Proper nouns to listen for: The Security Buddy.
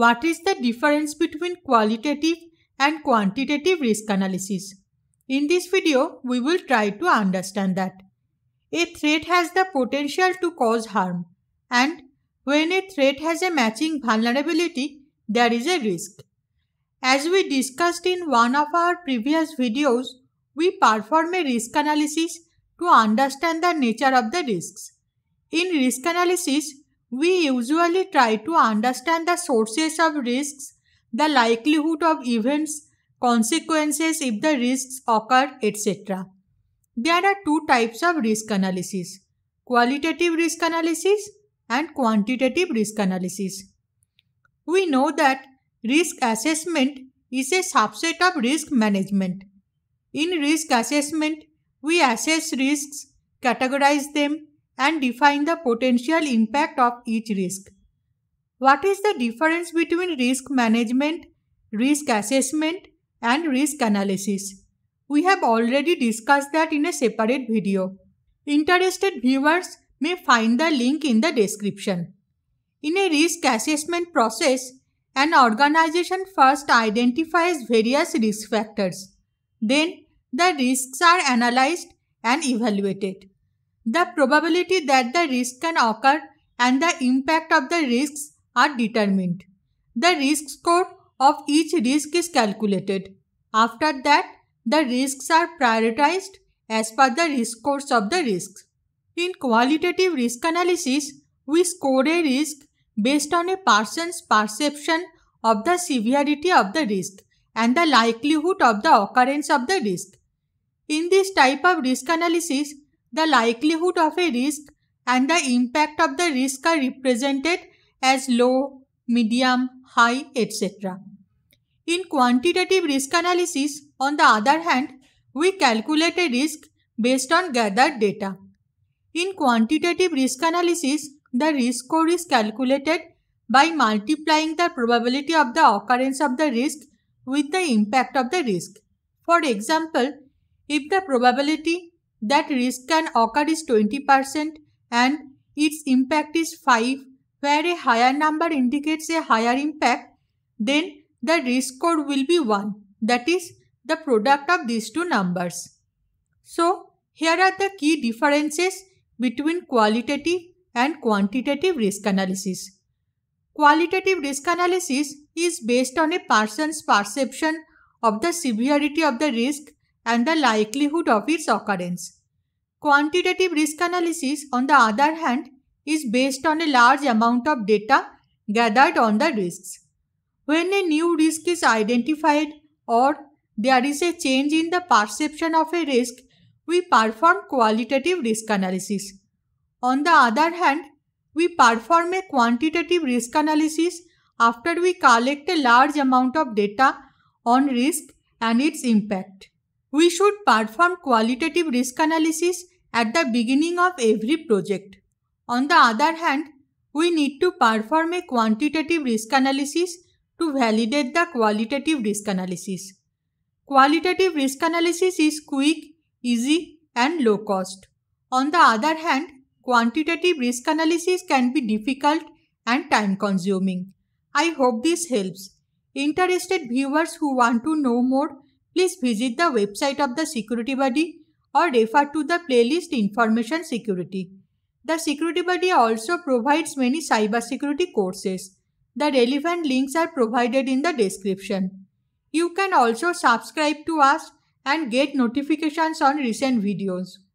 What is the difference between qualitative and quantitative risk analysis? In this video, we will try to understand that. A threat has the potential to cause harm, and when a threat has a matching vulnerability, there is a risk. As we discussed in one of our previous videos, we perform a risk analysis to understand the nature of the risks. In risk analysis, we usually try to understand the sources of risks, the likelihood of events, consequences if the risks occur, etc. There are two types of risk analysis: qualitative risk analysis and quantitative risk analysis. We know that risk assessment is a subset of risk management. In risk assessment, we assess risks, categorize them, and define the potential impact of each risk. What is the difference between risk management, risk assessment, and risk analysis? We have already discussed that in a separate video. Interested viewers may find the link in the description. In a risk assessment process, an organization first identifies various risk factors. Then, the risks are analyzed and evaluated. The probability that the risk can occur and the impact of the risks are determined. The risk score of each risk is calculated. After that, the risks are prioritized as per the risk scores of the risks. In qualitative risk analysis, we score a risk based on a person's perception of the severity of the risk and the likelihood of the occurrence of the risk. In this type of risk analysis, the likelihood of a risk and the impact of the risk are represented as low, medium, high, etc. In quantitative risk analysis, on the other hand, we calculate a risk based on gathered data. In quantitative risk analysis, the risk score is calculated by multiplying the probability of the occurrence of the risk with the impact of the risk. For example, if the probability that risk can occur is 20% and its impact is 5, where a higher number indicates a higher impact, then the risk score will be 1, that is, the product of these two numbers. So, here are the key differences between qualitative and quantitative risk analysis. Qualitative risk analysis is based on a person's perception of the severity of the risk and the likelihood of its occurrence. Quantitative risk analysis, on the other hand, is based on a large amount of data gathered on the risks. When a new risk is identified or there is a change in the perception of a risk, we perform qualitative risk analysis. On the other hand, we perform a quantitative risk analysis after we collect a large amount of data on risk and its impact. We should perform qualitative risk analysis at the beginning of every project. On the other hand, we need to perform a quantitative risk analysis to validate the qualitative risk analysis. Qualitative risk analysis is quick, easy, and low cost. On the other hand, quantitative risk analysis can be difficult and time-consuming. I hope this helps. Interested viewers who want to know more, please visit the website of The Security Buddy or refer to the playlist Information Security. The Security Buddy also provides many cybersecurity courses. The relevant links are provided in the description. You can also subscribe to us and get notifications on recent videos.